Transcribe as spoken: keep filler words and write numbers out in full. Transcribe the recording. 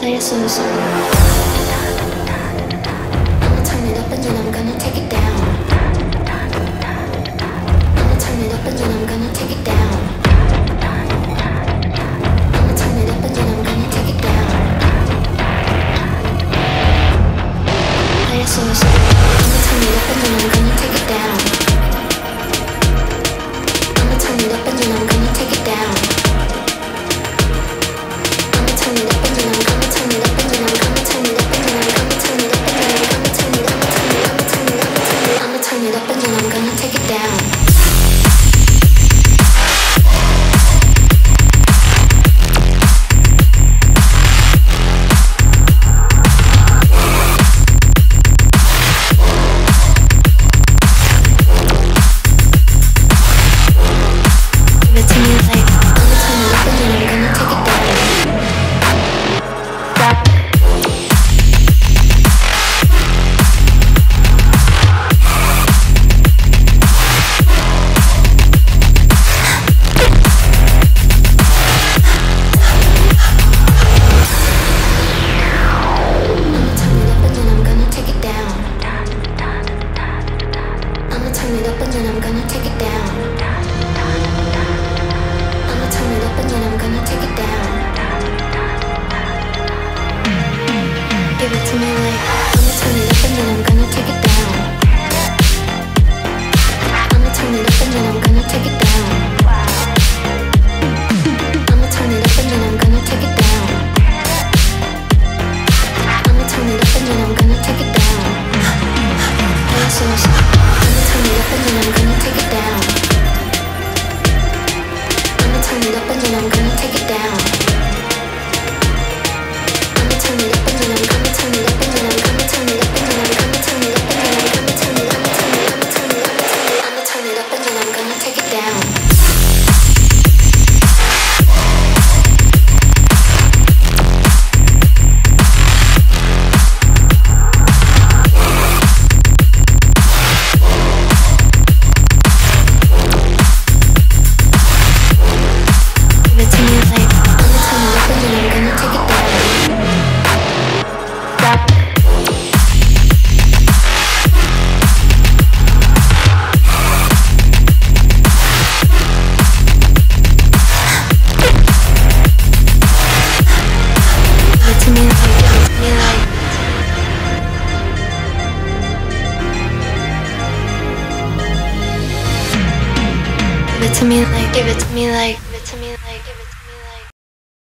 Play a slow song. I'ma turn it up and then I'm gonna take it down. I'ma turn it up and then I'm gonna take it down. I'ma turn it up and then I'm gonna take it down. Play a slow song. I'ma turn it up and then I'm gonna take it down. I'ma turn it up and then I'm gonna take it down. Give it to me like, give it to me like, give it to me like, give it to me like.